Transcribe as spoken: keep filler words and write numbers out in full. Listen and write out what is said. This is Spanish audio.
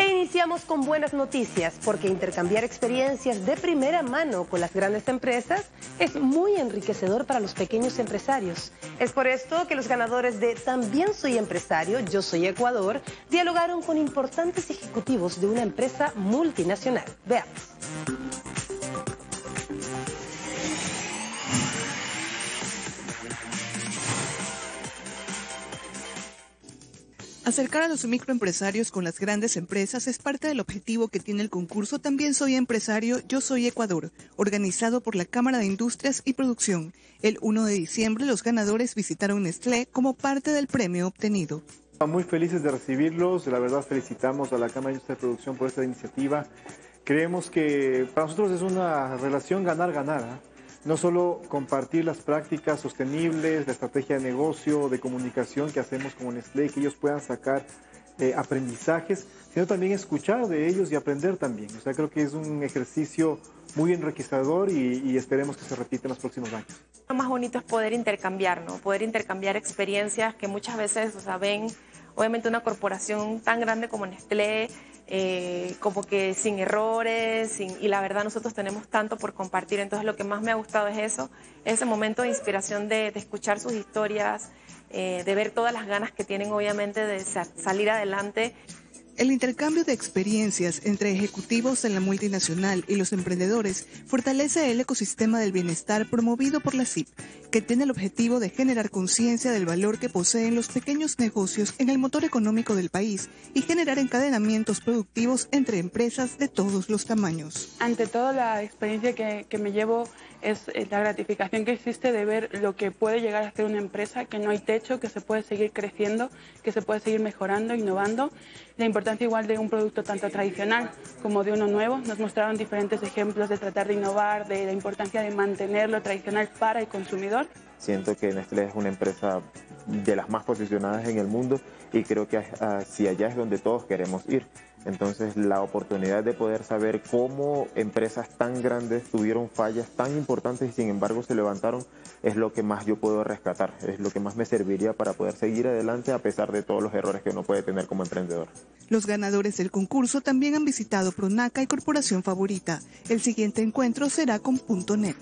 E iniciamos con buenas noticias, porque intercambiar experiencias de primera mano con las grandes empresas es muy enriquecedor para los pequeños empresarios. Es por esto que los ganadores de También Soy Empresario, Yo Soy Ecuador, dialogaron con importantes ejecutivos de una empresa multinacional. Veamos. Acercar a los microempresarios con las grandes empresas es parte del objetivo que tiene el concurso También Soy Empresario, Yo Soy Ecuador, organizado por la Cámara de Industrias y Producción. El uno de diciembre los ganadores visitaron Nestlé como parte del premio obtenido. Muy felices de recibirlos, la verdad felicitamos a la Cámara de Industrias y Producción por esta iniciativa. Creemos que para nosotros es una relación ganar-ganar, ¿eh? No solo compartir las prácticas sostenibles, la estrategia de negocio, de comunicación que hacemos con Nestlé, que ellos puedan sacar eh, aprendizajes, sino también escuchar de ellos y aprender también. O sea, creo que es un ejercicio muy enriquecedor y, y esperemos que se repita en los próximos años. Lo más bonito es poder intercambiar, ¿no? Poder intercambiar experiencias que muchas veces, o sea, ven, obviamente una corporación tan grande como Nestlé, Eh, como que sin errores sin, y la verdad nosotros tenemos tanto por compartir. Entonces lo que más me ha gustado es eso, ese momento de inspiración de, de escuchar sus historias, eh, de ver todas las ganas que tienen obviamente de sa- salir adelante. El intercambio de experiencias entre ejecutivos de la multinacional y los emprendedores fortalece el ecosistema del bienestar promovido por la C I P, que tiene el objetivo de generar conciencia del valor que poseen los pequeños negocios en el motor económico del país y generar encadenamientos productivos entre empresas de todos los tamaños. Ante todo, la experiencia que, que me llevo es la gratificación que existe de ver lo que puede llegar a hacer una empresa, que no hay techo, que se puede seguir creciendo, que se puede seguir mejorando, innovando. La importancia igual de un producto tanto tradicional como de uno nuevo. Nos mostraron diferentes ejemplos de tratar de innovar, de la importancia de mantener lo tradicional para el consumidor. Siento que Nestlé es una empresa de las más posicionadas en el mundo y creo que hacia allá es donde todos queremos ir. Entonces, la oportunidad de poder saber cómo empresas tan grandes tuvieron fallas tan importantes y sin embargo se levantaron es lo que más yo puedo rescatar, es lo que más me serviría para poder seguir adelante a pesar de todos los errores que uno puede tener como emprendedor. Los ganadores del concurso también han visitado Pronaca y Corporación Favorita. El siguiente encuentro será con Punto Net.